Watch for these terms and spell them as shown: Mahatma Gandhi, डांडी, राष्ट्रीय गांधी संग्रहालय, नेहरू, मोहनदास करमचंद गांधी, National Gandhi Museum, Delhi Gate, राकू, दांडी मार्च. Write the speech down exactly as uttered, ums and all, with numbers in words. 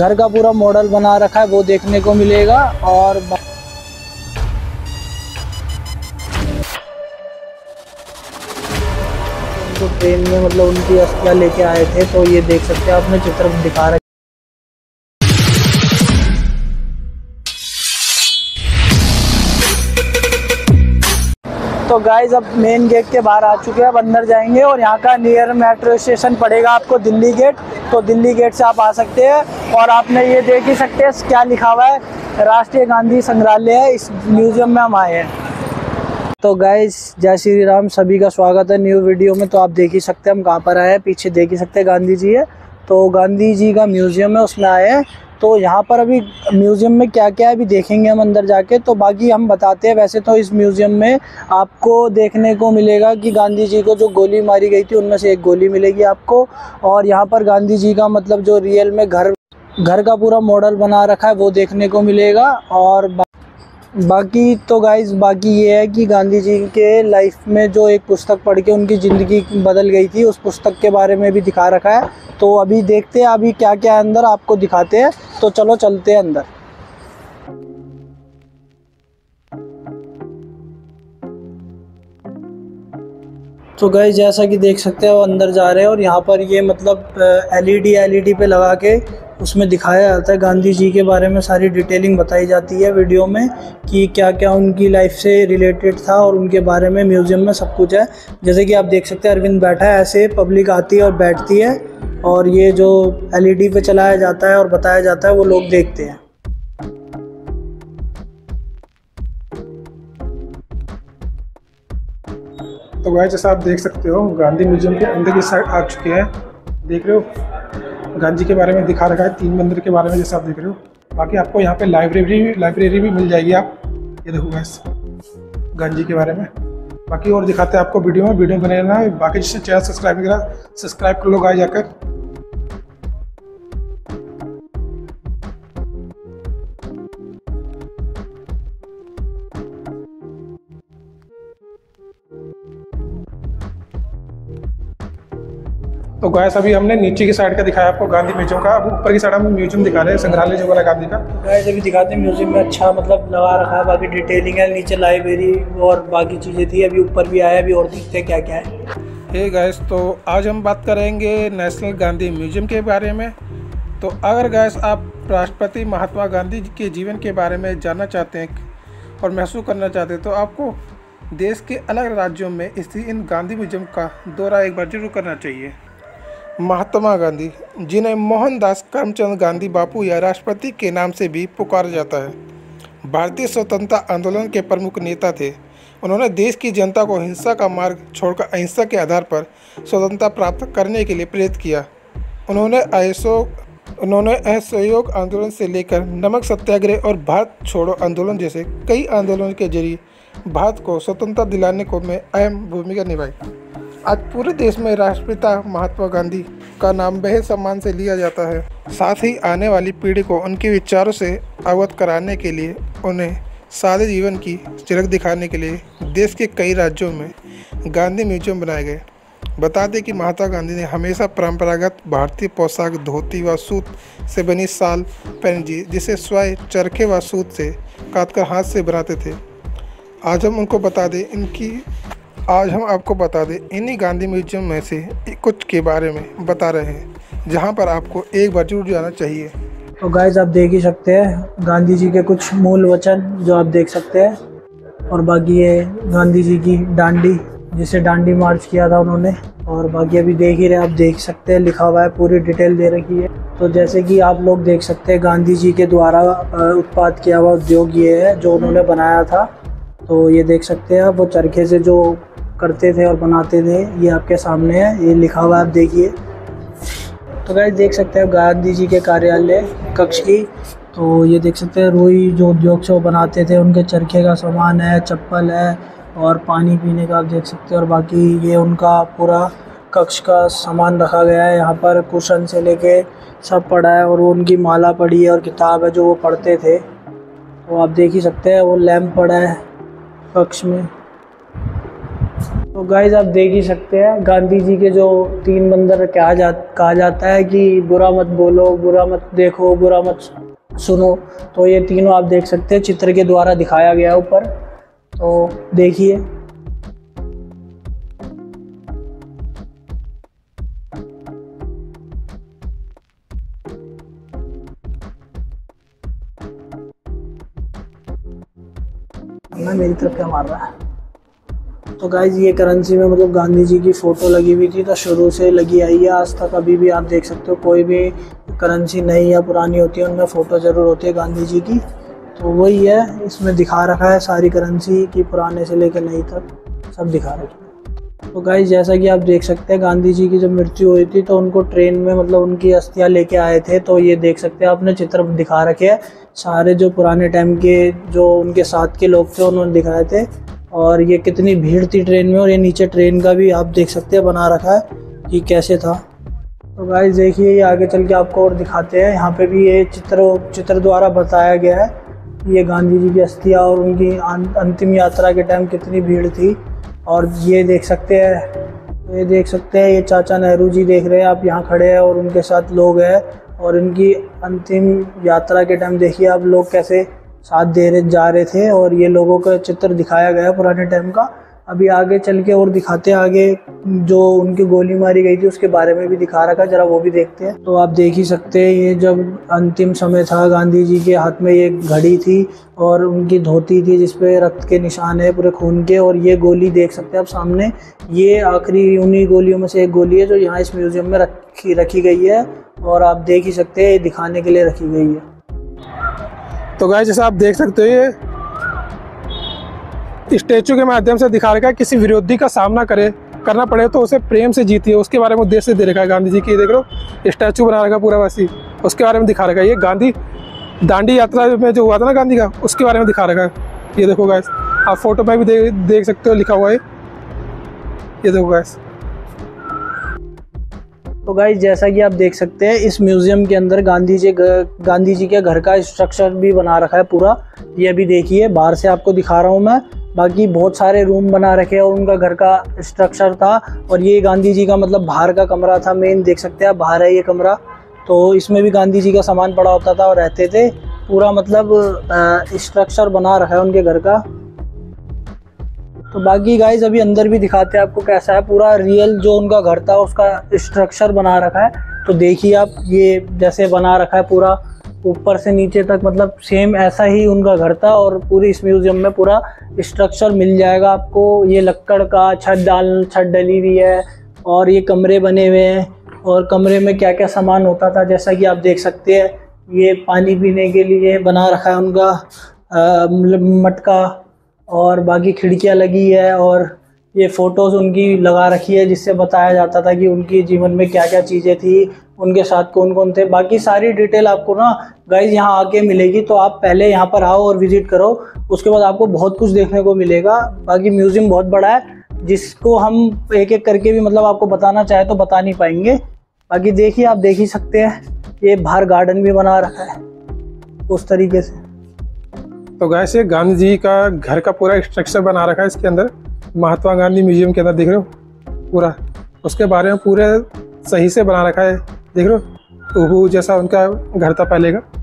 घर का पूरा मॉडल बना रखा है, वो देखने को मिलेगा। और तो ट्रेन में मतलब उनकी अस्थियां लेके आए थे, तो ये देख सकते हैं आपने चित्र दिखा रहे। तो गाइज अब मेन गेट के बाहर आ चुके हैं, अब अंदर जाएंगे और यहाँ का नियर मेट्रो स्टेशन पड़ेगा आपको दिल्ली गेट। तो दिल्ली गेट से आप आ सकते हैं और आपने ये देख ही सकते हैं क्या लिखा हुआ है, राष्ट्रीय गांधी संग्रहालय है। इस म्यूजियम में हम आए हैं। तो गाइज जय श्री राम, सभी का स्वागत है न्यू वीडियो में। तो आप देख ही सकते हैं हम कहाँ पर आए हैं, पीछे देख ही सकते हैं गांधी जी है। तो गांधी जी का म्यूज़ियम है, उसमें आए हैं। तो यहाँ पर अभी म्यूज़ियम में क्या क्या है अभी देखेंगे हम अंदर जाके, तो बाकी हम बताते हैं। वैसे तो इस म्यूज़ियम में आपको देखने को मिलेगा कि गांधी जी को जो गोली मारी गई थी उनमें से एक गोली मिलेगी आपको। और यहाँ पर गांधी जी का मतलब जो रियल में घर घर का पूरा मॉडल बना रखा है, वो देखने को मिलेगा। और बाकी तो गाइज़ बाकी ये है कि गांधी जी के लाइफ में जो एक पुस्तक पढ़ के उनकी ज़िंदगी बदल गई थी, उस पुस्तक के बारे में भी दिखा रखा है। तो अभी देखते हैं अभी क्या क्या है अंदर, आपको दिखाते हैं। तो चलो चलते हैं अंदर। तो गाइज़ जैसा कि देख सकते हैं वो अंदर जा रहे हैं और यहाँ पर ये मतलब एलईडी एलईडी पे लगा के उसमें दिखाया जाता है गांधी जी के बारे में, सारी डिटेलिंग बताई जाती है वीडियो में कि क्या क्या उनकी लाइफ से रिलेटेड था और उनके बारे में म्यूज़ियम में सब कुछ है। जैसे कि आप देख सकते हैं अरविंद बैठा है, ऐसे पब्लिक आती है और बैठती है और ये जो एलईडी पे चलाया जाता है और बताया जाता है वो लोग देखते हैं। तो भाई जैसा आप देख सकते हो गांधी म्यूज़ियम के अंदर की साइड आ चुके हैं, देख रहे हो गांधी के बारे में दिखा रखा है, तीन मंदिर के बारे में जैसे आप देख रहे हो। बाकी आपको यहाँ पे लाइब्रेरी लाइब्रेरी भी मिल जाएगी, आप ये देखो गैस गांधी के बारे में। बाकी और दिखाते हैं आपको वीडियो में, वीडियो बने रहना। बाकी जिसने चैनल सब्सक्राइब नहीं करा सब्सक्राइब कर लो गाइस जाकर। तो गाइस अभी हमने नीचे की साइड का दिखाया आपको गांधी म्यूजियम का, अब ऊपर की साइड हम म्यूजियम दिखा रहे हैं, संग्रहालय जो वाला गांधी का। गाइस अभी दिखाते हैं म्यूजियम में, अच्छा मतलब लगा रखा है, बाकी डिटेलिंग है। नीचे लाइब्रेरी और बाकी चीज़ें थी, अभी ऊपर भी आया, अभी और देखते हैं क्या क्या है। हे गाइस तो आज हम बात करेंगे नेशनल गांधी म्यूजियम के बारे में। तो अगर गाइस आप राष्ट्रपति महात्मा गांधी के जीवन के बारे में जानना चाहते हैं और महसूस करना चाहते हैं, तो आपको देश के अलग राज्यों में स्थित इन गांधी म्यूजियम का दौरा एक बार जरूर करना चाहिए। महात्मा गांधी, जिन्हें मोहनदास करमचंद गांधी बापू या राष्ट्रपति के नाम से भी पुकारा जाता है, भारतीय स्वतंत्रता आंदोलन के प्रमुख नेता थे। उन्होंने देश की जनता को हिंसा का मार्ग छोड़कर अहिंसा के आधार पर स्वतंत्रता प्राप्त करने के लिए प्रेरित किया। उन्होंने असहयोग उन्होंने असहयोग आंदोलन से लेकर नमक सत्याग्रह और भारत छोड़ो आंदोलन जैसे कई आंदोलनों के जरिए भारत को स्वतंत्रता दिलाने को में अहम भूमिका निभाई। आज पूरे देश में राष्ट्रपिता महात्मा गांधी का नाम बेहद सम्मान से लिया जाता है, साथ ही आने वाली पीढ़ी को उनके विचारों से अवगत कराने के लिए, उन्हें सादे जीवन की झलक दिखाने के लिए देश के कई राज्यों में गांधी म्यूजियम बनाए गए। बता दें कि महात्मा गांधी ने हमेशा परंपरागत भारतीय पोशाक धोती व सूत से बनी शाल पहनी थी, जिसे स्वयं चरखे व सूत से काटकर हाथ से बनाते थे। आज हम उनको बता दें इनकी आज हम आपको बता दें इन्हीं गांधी म्यूजियम में से कुछ के बारे में बता रहे हैं, जहां पर आपको एक बार जरूर जाना चाहिए। तो गाइज आप देख ही सकते हैं गांधी जी के कुछ मूल वचन जो आप देख सकते हैं। और बाकी ये गांधी जी की डांडी, जिसे डांडी मार्च किया था उन्होंने। और बाकी अभी देख ही रहे आप देख सकते हैं लिखा हुआ है, पूरी डिटेल दे रखी है। तो जैसे कि आप लोग देख सकते हैं गांधी जी के द्वारा उत्पाद किया हुआ उद्योग ये है जो उन्होंने बनाया था। तो ये देख सकते हैं वो चरखे से जो करते थे और बनाते थे, ये आपके सामने है, ये लिखा हुआ आप देखिए। तो गाइस देख सकते हैं गांधी जी के कार्यालय कक्ष की, तो ये देख सकते हैं रुई जो उद्योग से वो बनाते थे, उनके चरखे का सामान है, चप्पल है और पानी पीने का आप देख सकते हैं। और बाकी ये उनका पूरा कक्ष का सामान रखा गया है, यहाँ पर कुशन से लेके सब पड़ा है। और वो उनकी माला पड़ी है और किताब है जो वो पढ़ते थे, तो आप देख ही सकते हैं। वो लैम्प पड़ा है कक्ष में। तो गाइज आप देख ही सकते हैं गांधी जी के जो तीन मंदिर कहा जा कहा जाता है कि बुरा मत बोलो, बुरा मत देखो, बुरा मत सुनो। तो ये तीनों आप देख सकते हैं चित्र के द्वारा दिखाया गया है ऊपर, तो देखिए। मैं मेरी तरफ क्या मार रहा है। तो गाइज ये करेंसी में मतलब गांधी जी की फ़ोटो लगी हुई थी, तो शुरू से लगी आई है आज तक। अभी भी आप देख सकते हो कोई भी करेंसी नई या पुरानी होती है उनमें फ़ोटो ज़रूर होती है गांधी जी की। तो वही है, इसमें दिखा रखा है सारी करेंसी की, पुराने से लेकर नई तक सब दिखा रखा है। तो गाइज जैसा कि आप देख सकते हैं गांधी जी की जब मृत्यु हुई थी तो उनको ट्रेन में मतलब उनकी अस्थियाँ लेके आए थे। तो ये देख सकते हैं आपने चित्र दिखा रखे है सारे, जो पुराने टाइम के जो उनके साथ के लोग थे उन्होंने दिखाए थे। और ये कितनी भीड़ थी ट्रेन में, और ये नीचे ट्रेन का भी आप देख सकते हैं बना रखा है कि कैसे था। तो गाइस देखिए ये आगे चल के आपको और दिखाते हैं। यहाँ पे भी ये चित्र चित्र द्वारा बताया गया है ये गांधी जी की अस्थियाँ और उनकी अंतिम यात्रा के टाइम कितनी भीड़ थी। और ये देख सकते हैं ये देख सकते हैं ये चाचा नेहरू जी देख रहे हैं आप, यहाँ खड़े हैं और उनके साथ लोग हैं। और इनकी अंतिम यात्रा के टाइम देखिए आप लोग कैसे साथ दे रहे जा रहे थे। और ये लोगों का चित्र दिखाया गया है पुराने टाइम का। अभी आगे चल के और दिखाते हैं, आगे जो उनकी गोली मारी गई थी उसके बारे में भी दिखा रखा है, जरा वो भी देखते हैं। तो आप देख ही सकते हैं ये जब अंतिम समय था गांधी जी के हाथ में ये घड़ी थी और उनकी धोती थी जिसपे रक्त के निशान है पूरे खून के। और ये गोली देख सकते हैं आप सामने, ये आखिरी उन्हीं गोलियों में से एक गोली है जो यहाँ इस म्यूजियम में रखी रखी गई है। और आप देख ही सकते हैं ये दिखाने के लिए रखी गई है। तो गाइस जैसा आप देख सकते हो ये स्टैचू के माध्यम से दिखा रखा है किसी विरोधी का सामना करे करना पड़े तो उसे प्रेम से जीतिए, उसके बारे में उद्देश्य दे रखा है गांधी जी की। देख लो स्टैचू बना रखा पूरा वैसी, उसके बारे में दिखा रखा है। ये गांधी दांडी यात्रा में जो हुआ था ना गांधी का, उसके बारे में दिखा रखा है। ये देखो गाइस आप फोटो में भी दे, देख सकते हो लिखा हुआ है। ये देखो गाइस। तो गाइस जैसा कि आप देख सकते हैं इस म्यूजियम के अंदर गांधी जी गांधी जी के घर का स्ट्रक्चर भी बना रखा है पूरा। ये भी देखिए, बाहर से आपको दिखा रहा हूँ मैं, बाकी बहुत सारे रूम बना रखे हैं और उनका घर का स्ट्रक्चर था। और ये गांधी जी का मतलब बाहर का कमरा था मेन, देख सकते हैं आप बाहर है ये कमरा। तो इसमें भी गांधी जी का सामान पड़ा होता था और रहते थे, पूरा मतलब स्ट्रक्चर बना रखा है उनके घर का। तो बाकी गाइज अभी अंदर भी दिखाते हैं आपको कैसा है पूरा, रियल जो उनका घर था उसका स्ट्रक्चर बना रखा है। तो देखिए आप ये जैसे बना रखा है पूरा ऊपर से नीचे तक, मतलब सेम ऐसा ही उनका घर था। और पूरी इस म्यूजियम में पूरा स्ट्रक्चर मिल जाएगा आपको। ये लक्कड़ का छत डाल छत डली हुई है और ये कमरे बने हुए हैं। और कमरे में क्या क्या सामान होता था जैसा कि आप देख सकते हैं, ये पानी पीने के लिए बना रखा है उनका मटका। और बाकी खिड़कियां लगी है और ये फ़ोटोज़ उनकी लगा रखी है जिससे बताया जाता था कि उनकी जीवन में क्या क्या चीज़ें थी, उनके साथ कौन कौन थे। बाकी सारी डिटेल आपको ना गाइज यहाँ आके मिलेगी, तो आप पहले यहाँ पर आओ और विज़िट करो, उसके बाद आपको बहुत कुछ देखने को मिलेगा। बाकी म्यूज़ियम बहुत बड़ा है जिसको हम एक एक करके भी मतलब आपको बताना चाहे तो बता नहीं पाएंगे। बाकी देखिए आप देख ही सकते हैं ये बाहर गार्डन भी बना रखा है उस तरीके से। तो गाइस ये गांधी जी का घर का पूरा स्ट्रक्चर बना रखा है इसके अंदर, महात्मा गांधी म्यूजियम के अंदर देख रहे हो पूरा, उसके बारे में पूरे सही से बना रखा है। देख रहे हो जैसा उनका घर था पहले का।